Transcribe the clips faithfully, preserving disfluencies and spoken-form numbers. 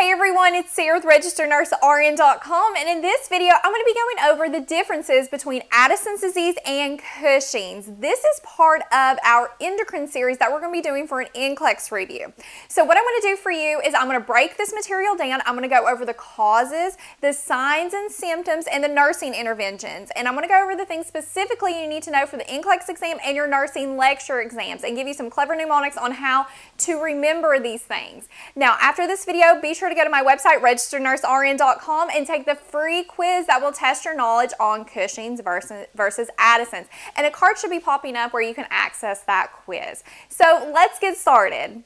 Hey everyone, it's Sarah with Registered Nurse R N dot com, and in this video I'm going to be going over the differences between Addison's disease and Cushing's. This is part of our endocrine series that we're going to be doing for an N C L E X review. So what I'm going to do for you is I'm going to break this material down. I'm going to go over the causes, the signs and symptoms, and the nursing interventions. And I'm going to go over the things specifically you need to know for the N C L E X exam and your nursing lecture exams, and give you some clever mnemonics on how to remember these things. Now, after this video, be sure to go to my website, Registered Nurse R N dot com, and take the free quiz that will test your knowledge on Cushing's versus, versus Addison's. And a card should be popping up where you can access that quiz. So let's get started.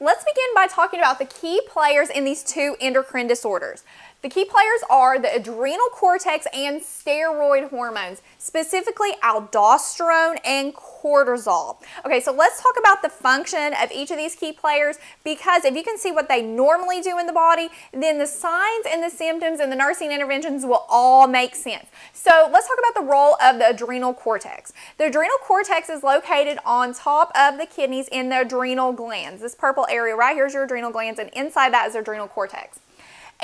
Let's begin by talking about the key players in these two endocrine disorders. The key players are the adrenal cortex and steroid hormones, specifically aldosterone and cortisol. Okay, so let's talk about the function of each of these key players, because if you can see what they normally do in the body, then the signs and the symptoms and the nursing interventions will all make sense. So let's talk about the role of the adrenal cortex. The adrenal cortex is located on top of the kidneys in the adrenal glands. This purple area right here is your adrenal glands, and inside that is the adrenal cortex.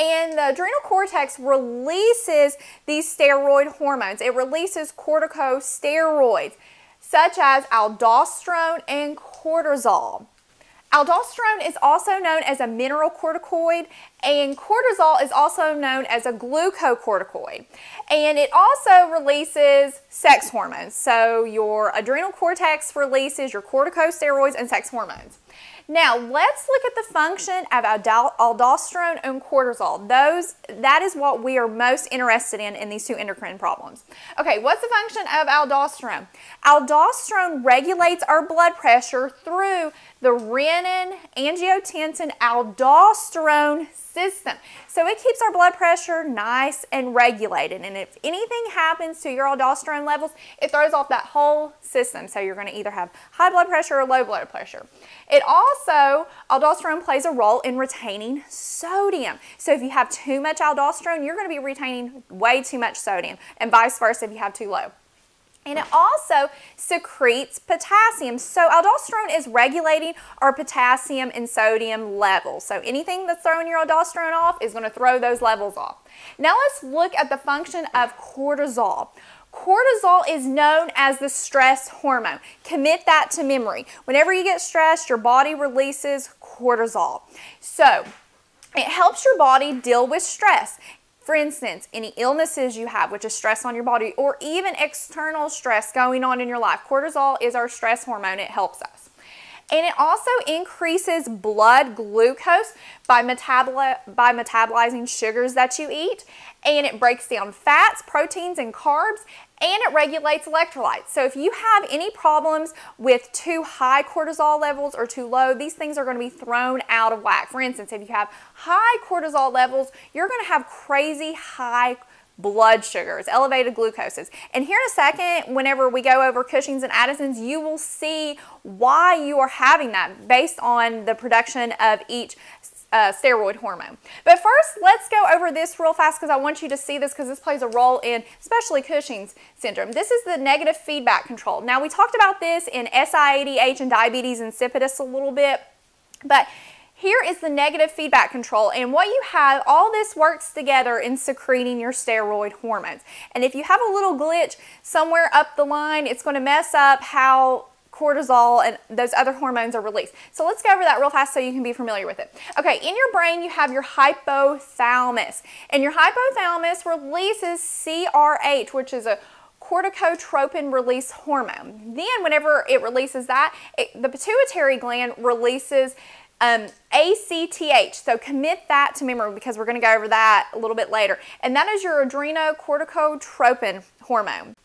And the adrenal cortex releases these steroid hormones. It releases corticosteroids such as aldosterone and cortisol. Aldosterone is also known as a mineralcorticoid, and cortisol is also known as a glucocorticoid. And it also releases sex hormones. So your adrenal cortex releases your corticosteroids and sex hormones. Now, let's look at the function of aldosterone and cortisol. Those, that is what we are most interested in in these two endocrine problems. Okay, what's the function of aldosterone? Aldosterone regulates our blood pressure through the renin-angiotensin-aldosterone system. So it keeps our blood pressure nice and regulated. And if anything happens to your aldosterone levels, it throws off that whole system. So you're going to either have high blood pressure or low blood pressure. It also, aldosterone plays a role in retaining sodium. So if you have too much aldosterone, you're going to be retaining way too much sodium, and vice versa if you have too low. And it also secretes potassium. So aldosterone is regulating our potassium and sodium levels. So anything that's throwing your aldosterone off is going to throw those levels off. Now let's look at the function of cortisol. Cortisol is known as the stress hormone. Commit that to memory. Whenever you get stressed, your body releases cortisol. So it helps your body deal with stress. For instance, any illnesses you have, which is stress on your body, or even external stress going on in your life. Cortisol is our stress hormone. It helps us. And it also increases blood glucose by, metaboli by metabolizing sugars that you eat. And it breaks down fats, proteins, and carbs. And it regulates electrolytes. So if you have any problems with too high cortisol levels or too low, these things are going to be thrown out of whack. For instance, if you have high cortisol levels, you're going to have crazy high blood sugars, elevated glucoses. And here in a second, whenever we go over Cushing's and Addison's, you will see why you are having that based on the production of each Uh, steroid hormone. But first, let's go over this real fast, because I want you to see this, because this plays a role in especially Cushing's syndrome. This is the negative feedback control. Now, we talked about this in S I A D H and diabetes insipidus a little bit, but here is the negative feedback control. And what you have, all this works together in secreting your steroid hormones. And if you have a little glitch somewhere up the line, it's going to mess up how cortisol and those other hormones are released. So let's go over that real fast so you can be familiar with it. Okay, in your brain you have your hypothalamus, and your hypothalamus releases C R H, which is a corticotropin release hormone. Then whenever it releases that, it, the pituitary gland releases Um, A C T H, so commit that to memory, because we're going to go over that a little bit later. And that is your adrenocorticotropin hormone,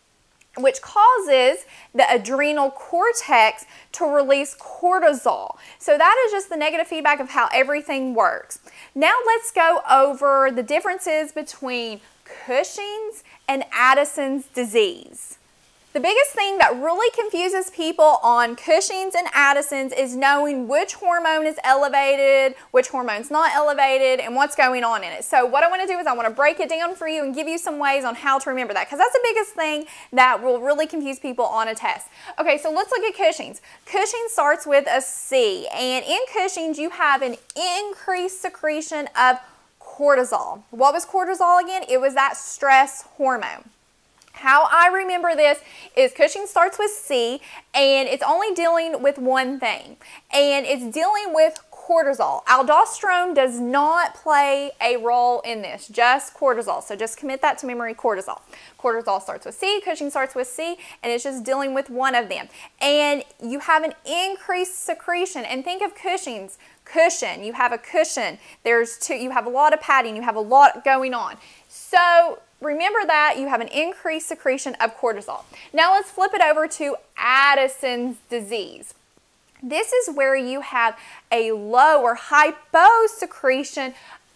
which causes the adrenal cortex to release cortisol. So that is just the negative feedback of how everything works. Now let's go over the differences between Cushing's and Addison's disease. The biggest thing that really confuses people on Cushing's and Addison's is knowing which hormone is elevated, which hormone's not elevated, and what's going on in it. So what I want to do is I want to break it down for you and give you some ways on how to remember that, because that's the biggest thing that will really confuse people on a test. Okay, so let's look at Cushing's. Cushing starts with a C, and in Cushing's you have an increased secretion of cortisol. What was cortisol again? It was that stress hormone. How I remember this is Cushing starts with C, and it's only dealing with one thing, and it's dealing with cortisol. Aldosterone does not play a role in this, just cortisol. So just commit that to memory, cortisol. Cortisol starts with C, Cushing starts with C, and it's just dealing with one of them. And you have an increased secretion, and think of Cushing's. Cushion, you have a cushion, there's two, you have a lot of padding, you have a lot going on. So remember that you have an increased secretion of cortisol. Now let's flip it over to Addison's disease. This is where you have a low or hyposecretion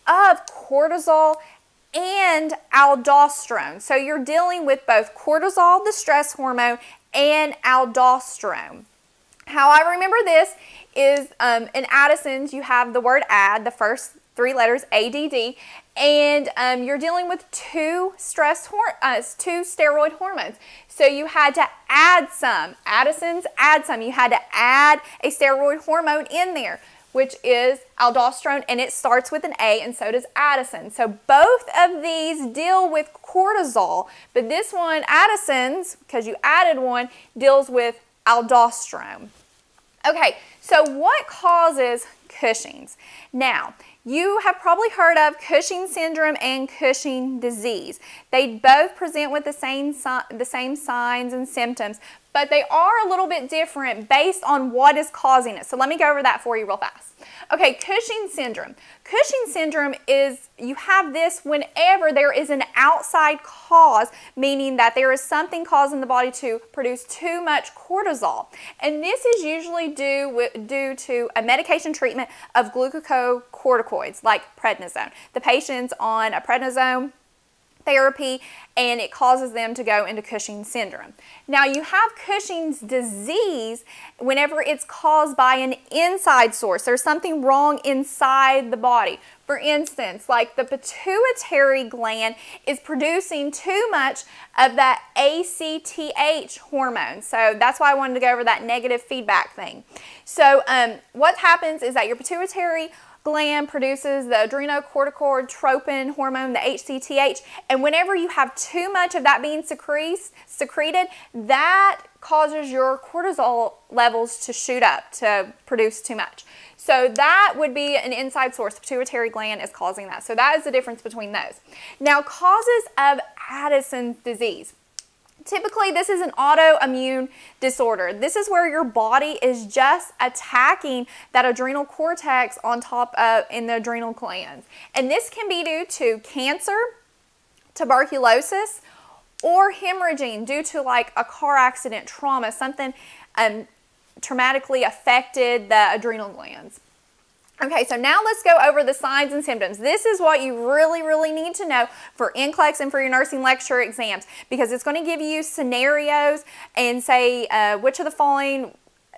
of cortisol and aldosterone. So you're dealing with both cortisol, the stress hormone, and aldosterone. How I remember this is um, in Addison's you have the word add, the first three letters A D D, and um, you're dealing with two stress hor uh, two steroid hormones. So you had to add some. Addison's add some. You had to add a steroid hormone in there, which is aldosterone, and it starts with an A, and so does Addison. So both of these deal with cortisol, but this one, Addison's, because you added one, deals with aldosterone. Okay, so what causes Cushing's? Now, you have probably heard of Cushing syndrome and Cushing disease. They both present with the same, the same signs and symptoms, but they are a little bit different based on what is causing it. So let me go over that for you real fast. Okay, Cushing syndrome. Cushing syndrome is, you have this whenever there is an outside cause, meaning that there is something causing the body to produce too much cortisol. And this is usually due, due to a medication treatment of glucocorticoids like prednisone. The patient's on a prednisone therapy, and it causes them to go into Cushing syndrome. Now you have Cushing's disease whenever it's caused by an inside source. There's something wrong inside the body. For instance, like the pituitary gland is producing too much of that A C T H hormone. So that's why I wanted to go over that negative feedback thing. So um, what happens is that your pituitary gland produces the adrenocorticoid tropin hormone, the H C T H, and whenever you have too much of that being secreted, that causes your cortisol levels to shoot up, to produce too much. So that would be an inside source. Pituitary gland is causing that. So that is the difference between those. Now, causes of Addison's disease. Typically, this is an autoimmune disorder. This is where your body is just attacking that adrenal cortex on top of in the adrenal glands. And this can be due to cancer, tuberculosis, or hemorrhaging due to like a car accident, trauma, something um, traumatically affected the adrenal glands. Okay, so now let's go over the signs and symptoms. This is what you really, really need to know for N C L E X and for your nursing lecture exams, because it's going to give you scenarios and say uh, which of the following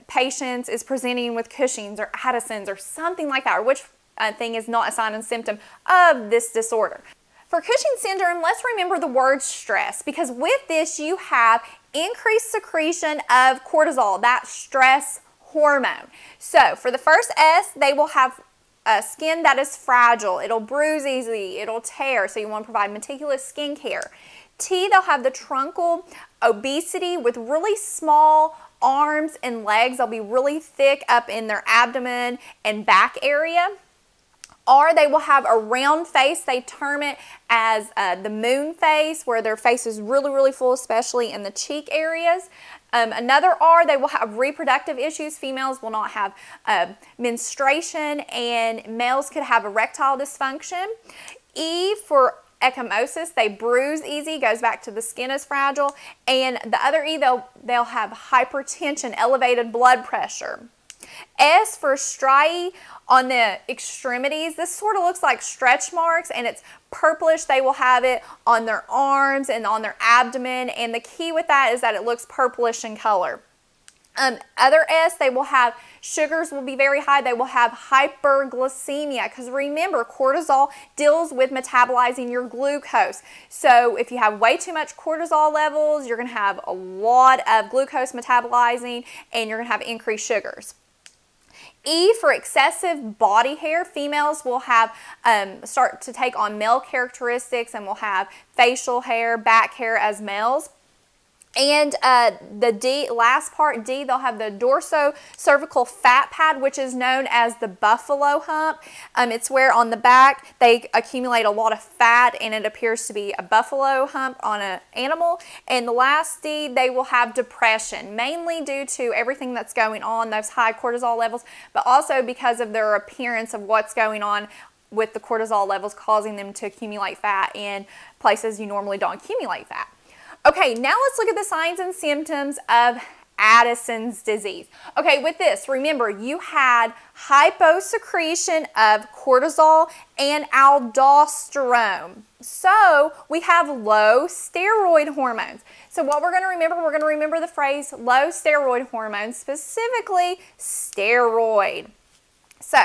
patients is presenting with Cushing's or Addison's or something like that, or which uh, thing is not a sign and symptom of this disorder. For Cushing syndrome, let's remember the word stress, because with this you have increased secretion of cortisol, that stress hormone. So for the first S, they will have a skin that is fragile. It'll bruise easily. It'll tear. So you want to provide meticulous skin care. T, they'll have the truncal obesity with really small arms and legs. They'll be really thick up in their abdomen and back area. R, they will have a round face. They term it as uh, the moon face, where their face is really, really full, especially in the cheek areas. Um, another R, they will have reproductive issues. Females will not have uh, menstruation, and males could have erectile dysfunction. E for ecchymosis, they bruise easy, goes back to the skin is fragile. And the other E, they'll, they'll have hypertension, elevated blood pressure. S for striae on the extremities. This sort of looks like stretch marks and it's purplish. They will have it on their arms and on their abdomen, and the key with that is that it looks purplish in color. Um, other S, they will have, sugars will be very high. They will have hyperglycemia, because remember, cortisol deals with metabolizing your glucose. So if you have way too much cortisol levels, you're going to have a lot of glucose metabolizing and you're going to have increased sugars. E for excessive body hair. Females will have um, start to take on male characteristics and will have facial hair, back hair as males. And uh, the D, last part, D, they'll have the dorso-cervical fat pad, which is known as the buffalo hump. Um, it's where on the back they accumulate a lot of fat, and it appears to be a buffalo hump on an animal. And the last D, they will have depression, mainly due to everything that's going on, those high cortisol levels, but also because of their appearance of what's going on with the cortisol levels causing them to accumulate fat in places you normally don't accumulate fat. Okay, now let's look at the signs and symptoms of Addison's disease. Okay, with this, remember you had hyposecretion of cortisol and aldosterone. So we have low steroid hormones. So what we're going to remember, we're going to remember the phrase low steroid hormones, specifically steroid. So,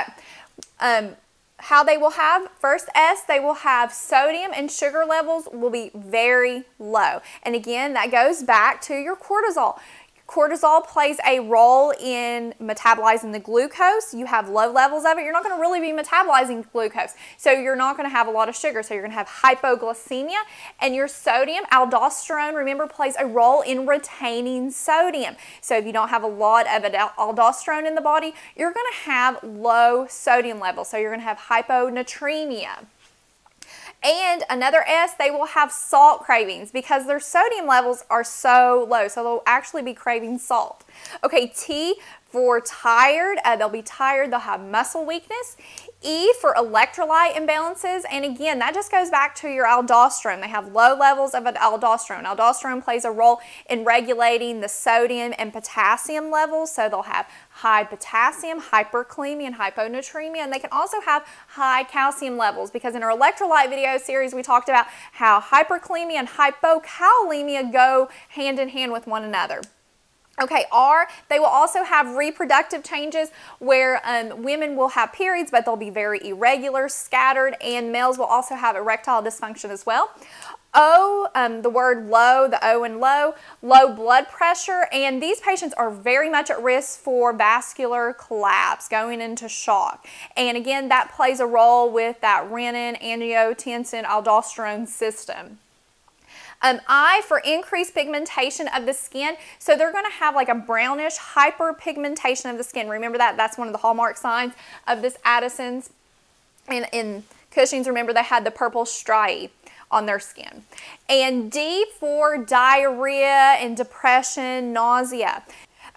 um, how they will have, first S, they will have sodium and sugar levels will be very low. And again, that goes back to your cortisol. Cortisol plays a role in metabolizing the glucose. You have low levels of it, you're not going to really be metabolizing glucose. So you're not going to have a lot of sugar. So you're going to have hypoglycemia, and your sodium, aldosterone, remember, plays a role in retaining sodium. So if you don't have a lot of aldosterone in the body, you're going to have low sodium levels. So you're going to have hyponatremia. And another S, they will have salt cravings because their sodium levels are so low. So they'll actually be craving salt. Okay, T for tired. Uh, they'll be tired. They'll have muscle weakness. E for electrolyte imbalances. And again, that just goes back to your aldosterone. They have low levels of aldosterone. Aldosterone plays a role in regulating the sodium and potassium levels. So they'll have high potassium, hyperkalemia, and hyponatremia. And they can also have high calcium levels, because in our electrolyte video series, we talked about how hyperkalemia and hypocalcemia go hand in hand with one another. Okay, R, they will also have reproductive changes where um, women will have periods, but they'll be very irregular, scattered, and males will also have erectile dysfunction as well. O, um, the word low, the O in low, low blood pressure, and these patients are very much at risk for vascular collapse, going into shock. And again, that plays a role with that renin-angiotensin-aldosterone system. Um, I for increased pigmentation of the skin. So they're going to have like a brownish hyperpigmentation of the skin. Remember that? That's one of the hallmark signs of this Addison's. And in Cushing's, remember, they had the purple striae on their skin. And D for diarrhea and depression, nausea.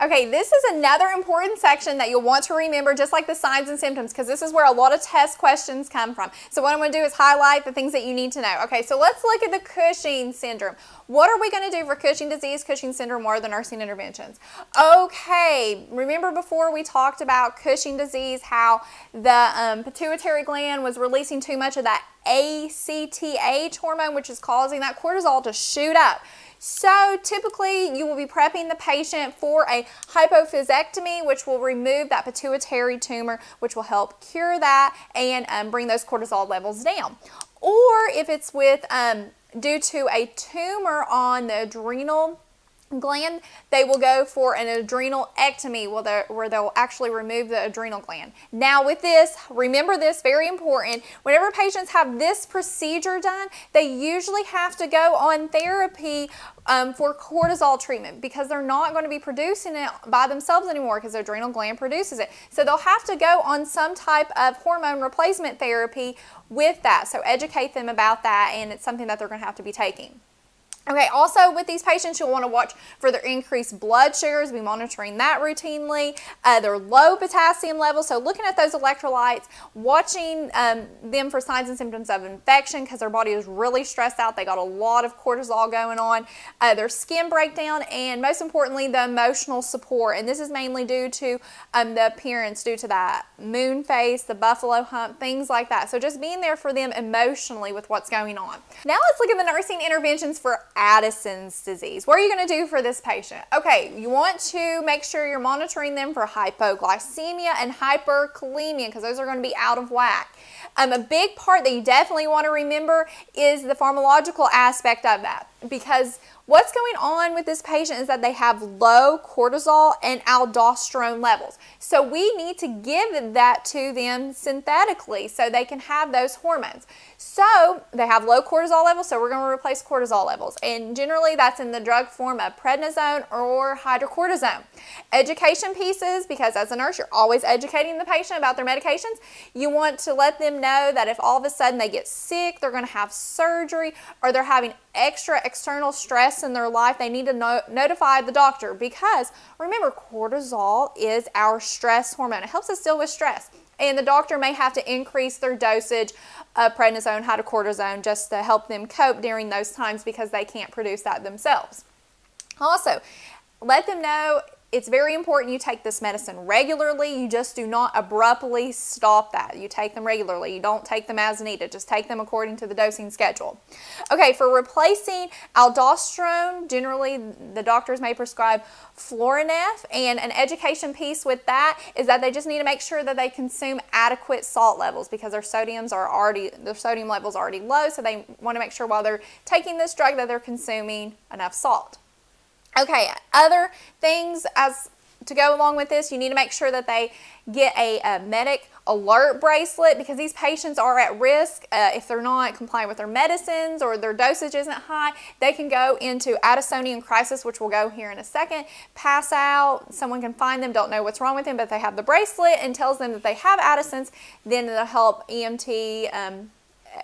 Okay, this is another important section that you'll want to remember, just like the signs and symptoms, because this is where a lot of test questions come from. So what I'm going to do is highlight the things that you need to know. Okay, so let's look at the Cushing syndrome. What are we going to do for Cushing disease, Cushing syndrome, or the nursing interventions? Okay, remember before we talked about Cushing disease, how the um, pituitary gland was releasing too much of that A C T H hormone, which is causing that cortisol to shoot up. So typically you will be prepping the patient for a hypophysectomy, which will remove that pituitary tumor, which will help cure that and um, bring those cortisol levels down. Or if it's with um, due to a tumor on the adrenal gland, they will go for an adrenalectomy, where they'll actually remove the adrenal gland. Now with this, remember this, very important, whenever patients have this procedure done, they usually have to go on therapy um, for cortisol treatment, because they're not going to be producing it by themselves anymore, because the adrenal gland produces it. So they'll have to go on some type of hormone replacement therapy with that. So educate them about that, and it's something that they're going to have to be taking. Okay, also with these patients, you'll want to watch for their increased blood sugars. We're monitoring that routinely. Uh, their low potassium levels, so looking at those electrolytes, watching um, them for signs and symptoms of infection because their body is really stressed out. They got a lot of cortisol going on. Uh, their skin breakdown, and most importantly, the emotional support. And this is mainly due to um, the appearance, due to that moon face, the buffalo hump, things like that. So just being there for them emotionally with what's going on. Now let's look at the nursing interventions for Addison's disease. What are you going to do for this patient? Okay, you want to make sure you're monitoring them for hypoglycemia and hyperkalemia because those are going to be out of whack. Um, a big part that you definitely want to remember is the pharmacological aspect of that, because what's going on with this patient is that they have low cortisol and aldosterone levels. So we need to give that to them synthetically so they can have those hormones. So they have low cortisol levels, so we're going to replace cortisol levels. And generally that's in the drug form of prednisone or hydrocortisone. Education pieces, because as a nurse you're always educating the patient about their medications. You want to let them know that if all of a sudden they get sick, they're going to have surgery, or they're having extra external stress in their life, they need to no notify the doctor, because remember, cortisol is our stress hormone. It helps us deal with stress, and the doctor may have to increase their dosage of prednisone, hydrocortisone, just to help them cope during those times because they can't produce that themselves. Also, let them know it's very important you take this medicine regularly. You just do not abruptly stop that. You take them regularly. You don't take them as needed. Just take them according to the dosing schedule. Okay, for replacing aldosterone, generally the doctors may prescribe Florinef, and an education piece with that is that they just need to make sure that they consume adequate salt levels because their sodiums are already, their sodium levels are already low, so they want to make sure while they're taking this drug that they're consuming enough salt. Okay, other things as to go along with this, you need to make sure that they get a, a medic alert bracelet, because these patients are at risk. Uh, if they're not compliant with their medicines or their dosage isn't high, they can go into Addisonian crisis, which we'll go here in a second, pass out, someone can find them, don't know what's wrong with them, but they have the bracelet and tells them that they have Addison's, then it'll help E M T, um,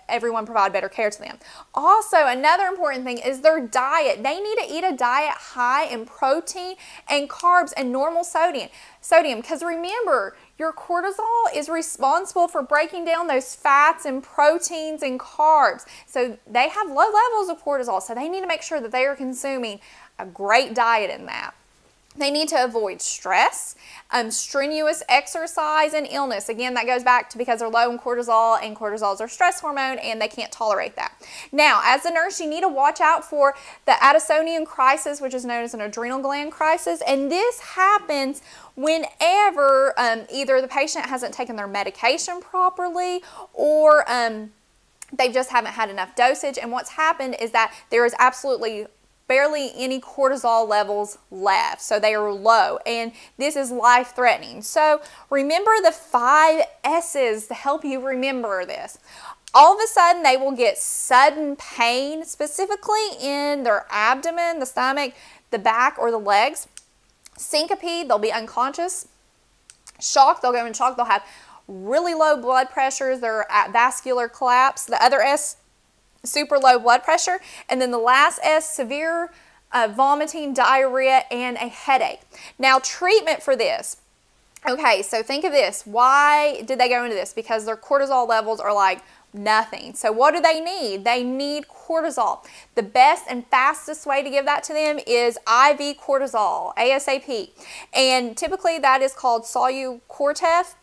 everyone provide better care to them. Also, another important thing is their diet. They need to eat a diet high in protein and carbs and normal sodium. Sodium, because remember, your cortisol is responsible for breaking down those fats and proteins and carbs. So they have low levels of cortisol, so they need to make sure that they are consuming a great diet in that. They need to avoid stress, um, strenuous exercise, and illness. Again, that goes back to because they're low in cortisol, and cortisol is their stress hormone, and they can't tolerate that. Now, as a nurse, you need to watch out for the Addisonian crisis, which is known as an adrenal gland crisis, and this happens whenever um, either the patient hasn't taken their medication properly, or um, they just haven't had enough dosage, and what's happened is that there is absolutely barely any cortisol levels left, so they are low, and this is life-threatening. So remember the five S's to help you remember this. All of a sudden, they will get sudden pain, specifically in their abdomen, the stomach, the back, or the legs. Syncope, they'll be unconscious. Shock, they'll go in shock. They'll have really low blood pressures. They're at vascular collapse. The other S, super low blood pressure, and then the last S, severe uh, vomiting, diarrhea, and a headache. Now, treatment for this. Okay, so think of this. Why did they go into this? Because their cortisol levels are like nothing. So what do they need? They need cortisol. The best and fastest way to give that to them is I V cortisol, ASAP, and typically that is called Solu-Cortef,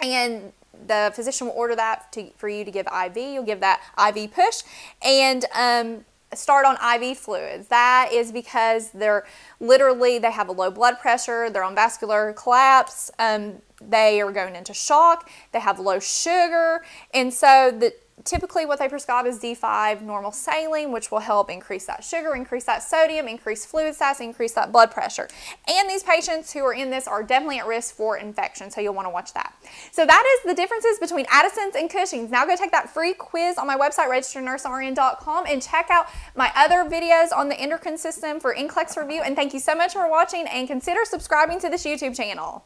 and the physician will order that to, for you to give I V. You'll give that I V push and um, start on I V fluids. That is because they're literally, they have a low blood pressure, they're on vascular collapse, um, they are going into shock, they have low sugar, and so the, typically what they prescribe is D five normal saline, which will help increase that sugar, increase that sodium, increase fluid size, increase that blood pressure. And these patients who are in this are definitely at risk for infection, so you'll want to watch that. So that is the differences between Addison's and Cushing's. Now go take that free quiz on my website, registered nurse R N dot com, and check out my other videos on the endocrine system for N C L E X review. And thank you so much for watching, and consider subscribing to this YouTube channel.